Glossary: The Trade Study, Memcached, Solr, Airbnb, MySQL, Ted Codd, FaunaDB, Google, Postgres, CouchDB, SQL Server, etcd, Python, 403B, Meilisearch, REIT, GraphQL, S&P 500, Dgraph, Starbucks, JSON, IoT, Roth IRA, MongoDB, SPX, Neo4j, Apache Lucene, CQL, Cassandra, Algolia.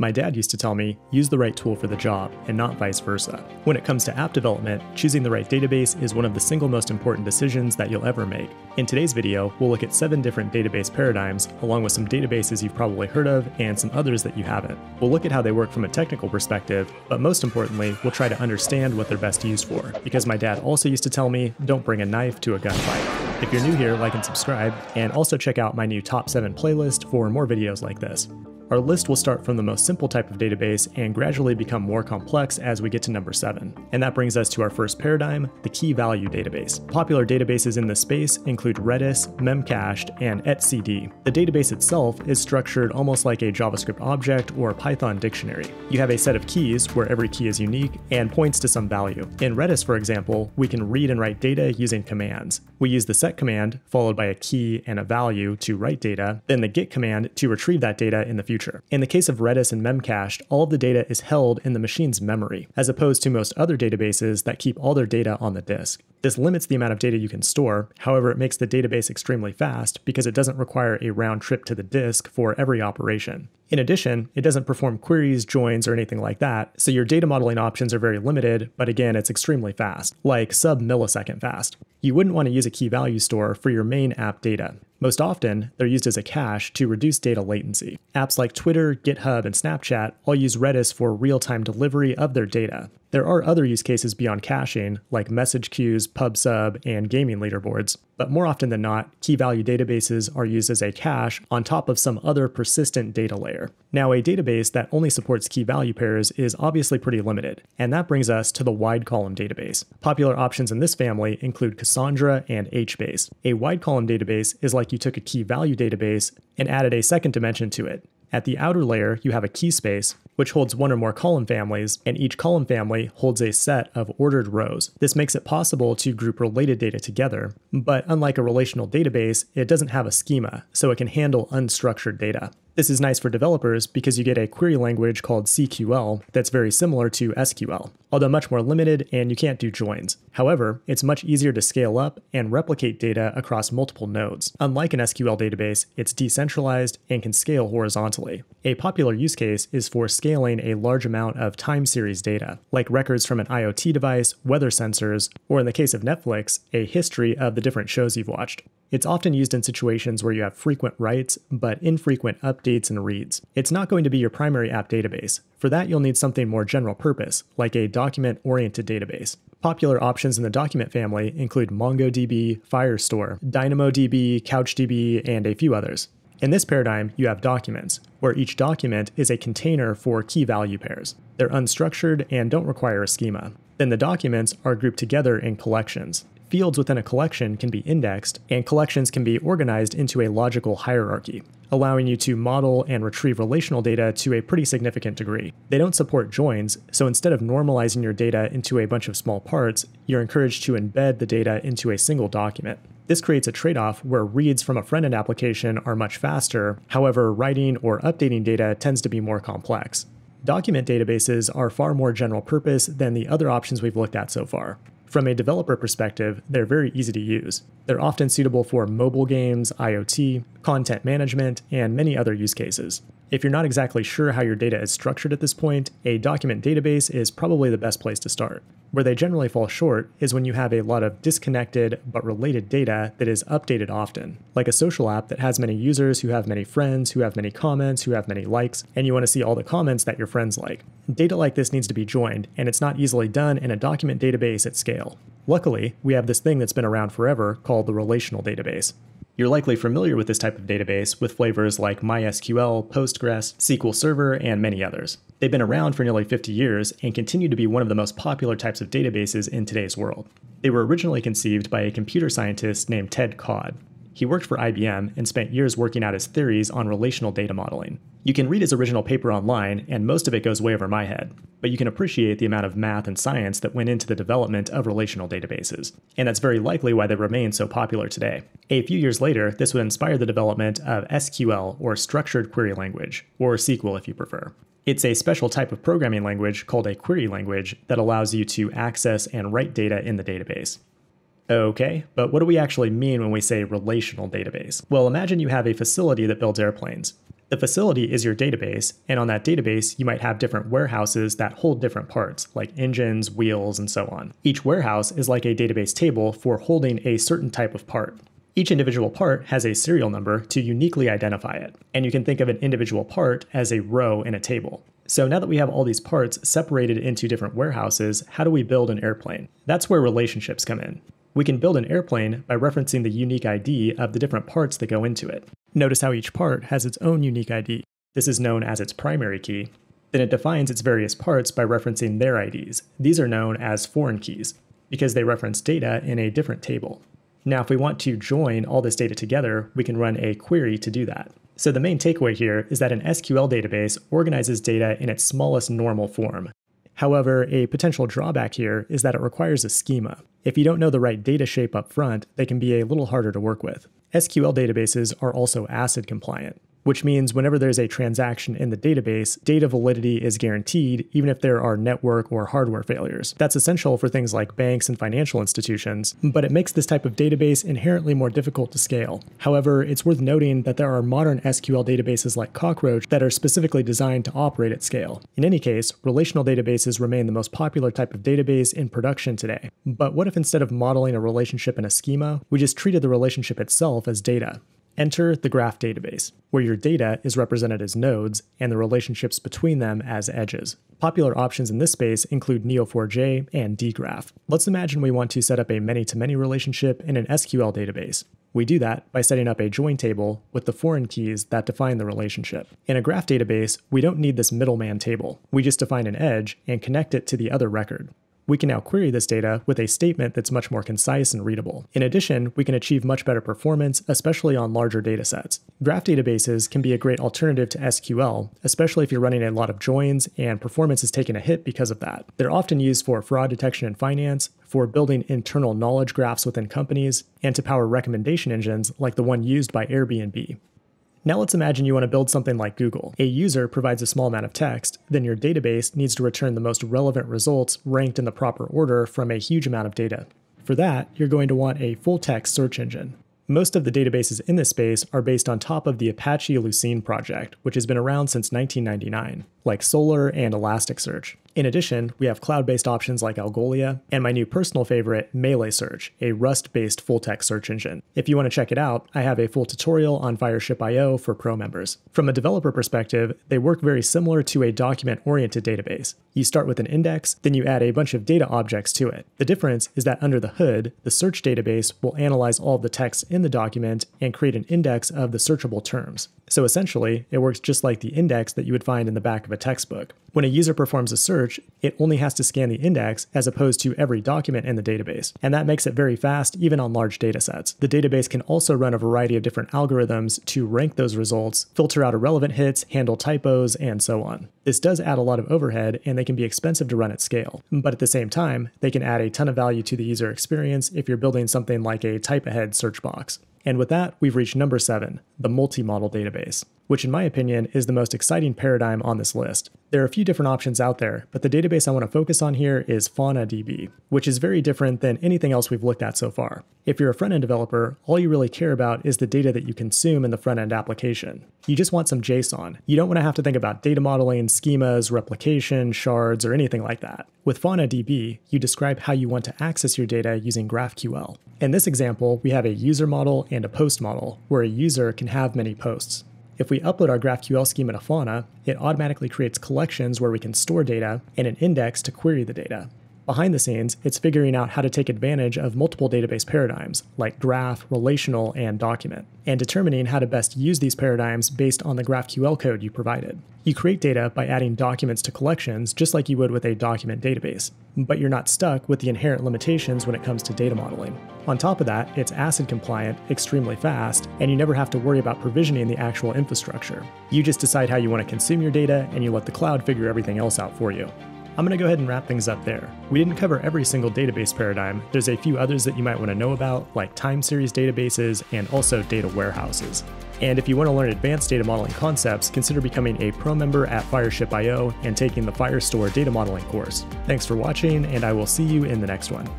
My dad used to tell me, use the right tool for the job, and not vice versa. When it comes to app development, choosing the right database is one of the single most important decisions that you'll ever make. In today's video, we'll look at 7 different database paradigms, along with some databases you've probably heard of and some others that you haven't. We'll look at how they work from a technical perspective, but most importantly, we'll try to understand what they're best used for, because my dad also used to tell me, don't bring a knife to a gunfight. If you're new here, like and subscribe, and also check out my new Top 7 playlist for more videos like this. Our list will start from the most simple type of database and gradually become more complex as we get to number 7. And that brings us to our first paradigm, the key value database. Popular databases in this space include Redis, Memcached, and etcd. The database itself is structured almost like a JavaScript object or a Python dictionary. You have a set of keys where every key is unique and points to some value. In Redis, for example, we can read and write data using commands. We use the set command followed by a key and a value to write data, then the get command to retrieve that data in the future. In the case of Redis and Memcached, all of the data is held in the machine's memory, as opposed to most other databases that keep all their data on the disk. This limits the amount of data you can store, however it makes the database extremely fast because it doesn't require a round trip to the disk for every operation. In addition, it doesn't perform queries, joins, or anything like that, so your data modeling options are very limited, but again, it's extremely fast, like sub-millisecond fast. You wouldn't want to use a key value store for your main app data. Most often, they're used as a cache to reduce data latency. Apps like Twitter, GitHub, and Snapchat all use Redis for real-time delivery of their data. There are other use cases beyond caching, like message queues, PubSub, and gaming leaderboards, but more often than not, key value databases are used as a cache on top of some other persistent data layer. Now, a database that only supports key value pairs is obviously pretty limited, and that brings us to the wide column database. Popular options in this family include Cassandra and HBase. A wide column database is like you took a key value database and added a second dimension to it. At the outer layer, you have a key space, which holds one or more column families, and each column family holds a set of ordered rows. This makes it possible to group related data together, but unlike a relational database, it doesn't have a schema, so it can handle unstructured data. This is nice for developers because you get a query language called CQL that's very similar to SQL, although much more limited and you can't do joins. However, it's much easier to scale up and replicate data across multiple nodes. Unlike an SQL database, it's decentralized and can scale horizontally. A popular use case is for scaling a large amount of time series data, like records from an IoT device, weather sensors, or in the case of Netflix, a history of the different shows you've watched. It's often used in situations where you have frequent writes, but infrequent updates and reads. It's not going to be your primary app database. For that, you'll need something more general purpose, like a document-oriented database. Popular options in the document family include MongoDB, Firestore, DynamoDB, CouchDB, and a few others. In this paradigm, you have documents, where each document is a container for key value pairs. They're unstructured and don't require a schema. Then the documents are grouped together in collections. Fields within a collection can be indexed, and collections can be organized into a logical hierarchy, allowing you to model and retrieve relational data to a pretty significant degree. They don't support joins, so instead of normalizing your data into a bunch of small parts, you're encouraged to embed the data into a single document. This creates a trade-off where reads from a front-end application are much faster, however, writing or updating data tends to be more complex. Document databases are far more general purpose than the other options we've looked at so far. From a developer perspective, they're very easy to use. They're often suitable for mobile games, IoT, content management, and many other use cases. If you're not exactly sure how your data is structured at this point, a document database is probably the best place to start. Where they generally fall short is when you have a lot of disconnected but related data that is updated often, like a social app that has many users who have many friends, who have many comments, who have many likes, and you want to see all the comments that your friends like. Data like this needs to be joined, and it's not easily done in a document database at scale. Luckily, we have this thing that's been around forever called the relational database. You're likely familiar with this type of database with flavors like MySQL, Postgres, SQL Server, and many others. They've been around for nearly 50 years and continue to be one of the most popular types of databases in today's world. They were originally conceived by a computer scientist named Ted Codd. He worked for IBM and spent years working out his theories on relational data modeling. You can read his original paper online, and most of it goes way over my head, but you can appreciate the amount of math and science that went into the development of relational databases, and that's very likely why they remain so popular today. A few years later, this would inspire the development of SQL, or Structured Query Language, or SQL if you prefer. It's a special type of programming language called a query language that allows you to access and write data in the database. Okay, but what do we actually mean when we say relational database? Well, imagine you have a facility that builds airplanes. The facility is your database, and on that database, you might have different warehouses that hold different parts, like engines, wheels, and so on. Each warehouse is like a database table for holding a certain type of part. Each individual part has a serial number to uniquely identify it, and you can think of an individual part as a row in a table. So now that we have all these parts separated into different warehouses, how do we build an airplane? That's where relationships come in. We can build an airplane by referencing the unique ID of the different parts that go into it. Notice how each part has its own unique ID. This is known as its primary key. Then it defines its various parts by referencing their IDs. These are known as foreign keys because they reference data in a different table. Now, if we want to join all this data together, we can run a query to do that. So the main takeaway here is that an SQL database organizes data in its smallest normal form. However, a potential drawback here is that it requires a schema. If you don't know the right data shape up front, they can be a little harder to work with. SQL databases are also ACID compliant, which means whenever there's a transaction in the database, data validity is guaranteed even if there are network or hardware failures. That's essential for things like banks and financial institutions, but it makes this type of database inherently more difficult to scale. However, it's worth noting that there are modern SQL databases like Cockroach that are specifically designed to operate at scale. In any case, relational databases remain the most popular type of database in production today. But what if instead of modeling a relationship in a schema, we just treated the relationship itself as data? Enter the graph database, where your data is represented as nodes and the relationships between them as edges. Popular options in this space include Neo4j and Dgraph. Let's imagine we want to set up a many-to-many relationship in an SQL database. We do that by setting up a join table with the foreign keys that define the relationship. In a graph database, we don't need this middleman table. We just define an edge and connect it to the other record. We can now query this data with a statement that's much more concise and readable. In addition, we can achieve much better performance, especially on larger datasets. Graph databases can be a great alternative to SQL, especially if you're running a lot of joins and performance is taking a hit because of that. They're often used for fraud detection in finance, for building internal knowledge graphs within companies, and to power recommendation engines like the one used by Airbnb. Now let's imagine you want to build something like Google. A user provides a small amount of text, then your database needs to return the most relevant results ranked in the proper order from a huge amount of data. For that, you're going to want a full-text search engine. Most of the databases in this space are based on top of the Apache Lucene project, which has been around since 1999, like Solr and Elasticsearch. In addition, we have cloud-based options like Algolia, and my new personal favorite, Meilisearch, a Rust-based full-text search engine. If you want to check it out, I have a full tutorial on Fireship.io for pro members. From a developer perspective, they work very similar to a document-oriented database. You start with an index, then you add a bunch of data objects to it. The difference is that under the hood, the search database will analyze all of the text in the document and create an index of the searchable terms. So essentially, it works just like the index that you would find in the back of a textbook. When a user performs a search, it only has to scan the index as opposed to every document in the database, and that makes it very fast even on large datasets. The database can also run a variety of different algorithms to rank those results, filter out irrelevant hits, handle typos, and so on. This does add a lot of overhead, and they can be expensive to run at scale, but at the same time, they can add a ton of value to the user experience if you're building something like a type-ahead search box. And with that, we've reached number 7, the multi-model database, which in my opinion is the most exciting paradigm on this list. There are a few different options out there, but the database I want to focus on here is FaunaDB, which is very different than anything else we've looked at so far. If you're a front-end developer, all you really care about is the data that you consume in the front-end application. You just want some JSON. You don't want to have to think about data modeling, schemas, replication, shards, or anything like that. With FaunaDB, you describe how you want to access your data using GraphQL. In this example, we have a user model and a post model, where a user can have many posts. If we upload our GraphQL schema to Fauna, it automatically creates collections where we can store data and an index to query the data. Behind the scenes, it's figuring out how to take advantage of multiple database paradigms, like graph, relational, and document, and determining how to best use these paradigms based on the GraphQL code you provided. You create data by adding documents to collections just like you would with a document database, but you're not stuck with the inherent limitations when it comes to data modeling. On top of that, it's ACID compliant, extremely fast, and you never have to worry about provisioning the actual infrastructure. You just decide how you want to consume your data, and you let the cloud figure everything else out for you. I'm going to go ahead and wrap things up there. We didn't cover every single database paradigm. There's a few others that you might want to know about, like time series databases and also data warehouses. And if you want to learn advanced data modeling concepts, consider becoming a pro member at Fireship.io and taking the Firestore data modeling course. Thanks for watching, and I will see you in the next one.